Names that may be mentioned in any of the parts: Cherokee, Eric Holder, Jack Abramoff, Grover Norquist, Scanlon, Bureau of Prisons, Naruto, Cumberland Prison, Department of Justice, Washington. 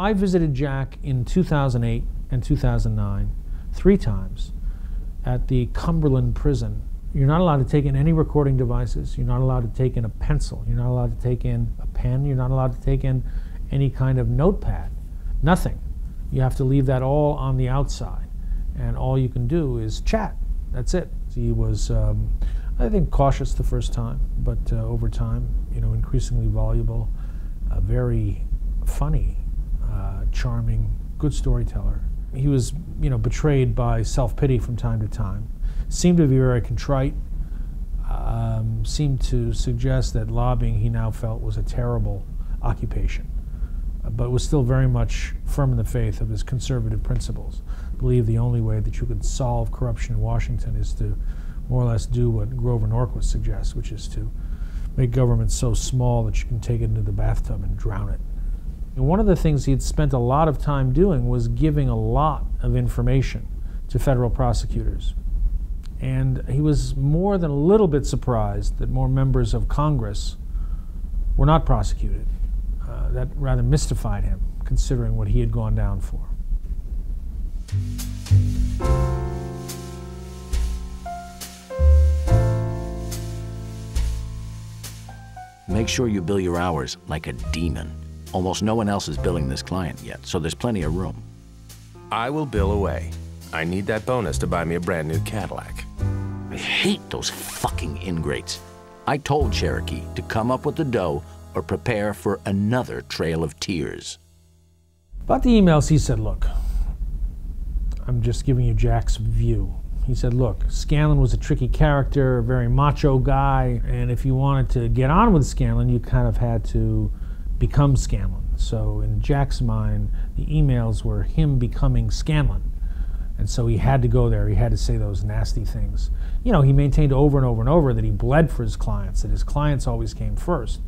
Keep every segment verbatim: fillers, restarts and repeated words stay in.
I visited Jack in two thousand eight and two thousand nine three times at the Cumberland Prison. You're not allowed to take in any recording devices. You're not allowed to take in a pencil. You're not allowed to take in a pen. You're not allowed to take in any kind of notepad. Nothing. You have to leave that all on the outside. And all you can do is chat. That's it. He was, um, I think, cautious the first time, but uh, over time, you know, increasingly voluble, uh, very funny, uh, charming, good storyteller. He was, you know, betrayed by self-pity from time to time. Seemed to be very contrite. Um, seemed to suggest that lobbying, he now felt, was a terrible occupation, uh, but was still very much firm in the faith of his conservative principles. Believed the only way that you could solve corruption in Washington is to more or less do what Grover Norquist suggests, which is to make government so small that you can take it into the bathtub and drown it. And one of the things he'd spent a lot of time doing was giving a lot of information to federal prosecutors. And he was more than a little bit surprised that more members of Congress were not prosecuted. Uh, that rather mystified him, considering what he had gone down for. Make sure you bill your hours like a demon. Almost no one else is billing this client yet, so there's plenty of room. I will bill away. I need that bonus to buy me a brand new Cadillac. I hate those fucking ingrates. I told Cherokee to come up with the dough or prepare for another trail of tears. About the emails, he said, look, I'm just giving you Jack's view. He said, look, Scanlon was a tricky character, a very macho guy, and if you wanted to get on with Scanlon, you kind of had to become Scanlon. So in Jack's mind, the emails were him becoming Scanlon. And so he had to go there. He had to say those nasty things. You know, he maintained over and over and over that he bled for his clients, that his clients always came first,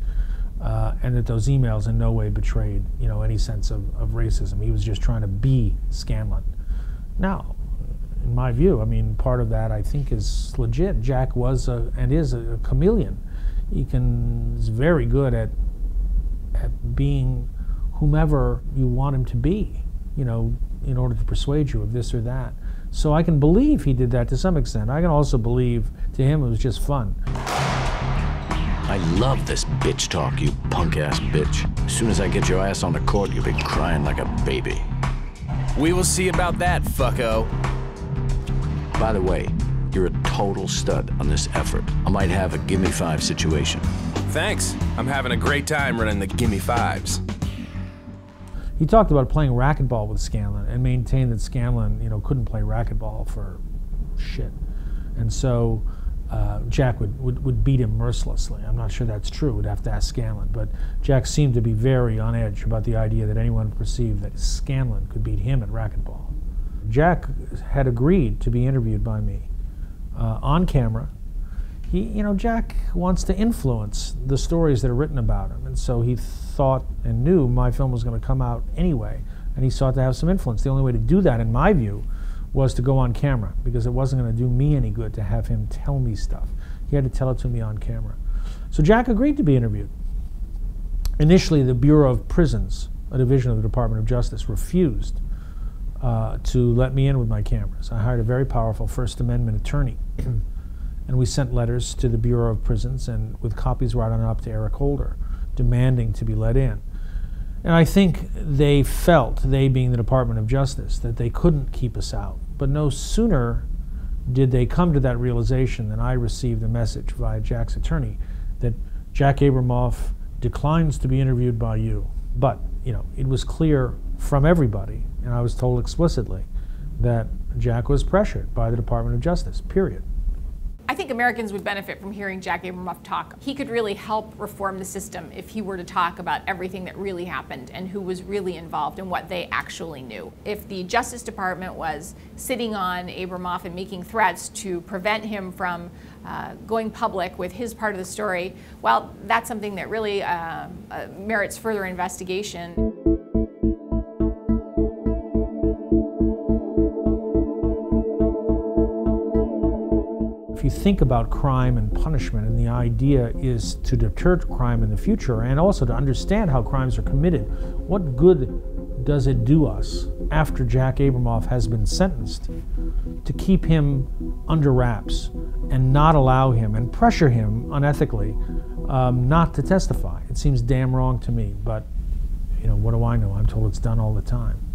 uh, and that those emails in no way betrayed, you know, any sense of, of racism. He was just trying to be Scanlon. Now, in my view, I mean, part of that I think is legit. Jack was a, and is a, a chameleon. He can is very good at at being whomever you want him to be, you know, in order to persuade you of this or that. So I can believe he did that to some extent. I can also believe to him it was just fun. I love this bitch talk, you punk-ass bitch. As soon as I get your ass on the court, you'll be crying like a baby. We will see about that, fucko. By the way, you're a total stud on this effort. I might have a gimme five situation. Thanks. I'm having a great time running the gimme fives. He talked about playing racquetball with Scanlon and maintained that Scanlon, you know, couldn't play racquetball for shit. And so uh, Jack would, would, would beat him mercilessly. I'm not sure that's true. We'd have to ask Scanlon. But Jack seemed to be very on edge about the idea that anyone perceived that Scanlon could beat him at racquetball. Jack had agreed to be interviewed by me uh, on camera. He, you know, Jack wants to influence the stories that are written about him, and so he thought and knew my film was going to come out anyway, and he sought to have some influence. The only way to do that, in my view, was to go on camera, because it wasn't going to do me any good to have him tell me stuff. He had to tell it to me on camera. So Jack agreed to be interviewed. Initially, the Bureau of Prisons, a division of the Department of Justice, refused Uh, to let me in with my cameras. I hired a very powerful First Amendment attorney, and we sent letters to the Bureau of Prisons, and with copies right on up to Eric Holder, demanding to be let in. And I think they felt, they being the Department of Justice, that they couldn't keep us out. But no sooner did they come to that realization than I received a message via Jack's attorney that Jack Abramoff declines to be interviewed by you. But, you know, it was clear from everybody, and I was told explicitly, that Jack was pressured by the Department of Justice, period. I think Americans would benefit from hearing Jack Abramoff talk. He could really help reform the system if he were to talk about everything that really happened and who was really involved and what they actually knew. If the Justice Department was sitting on Abramoff and making threats to prevent him from uh, going public with his part of the story, well, that's something that really uh, uh, merits further investigation. If you think about crime and punishment, and the idea is to deter crime in the future and also to understand how crimes are committed, what good does it do us, after Jack Abramoff has been sentenced, to keep him under wraps and not allow him and pressure him unethically um, not to testify? It seems damn wrong to me, but you know, what do I know? I'm told it's done all the time.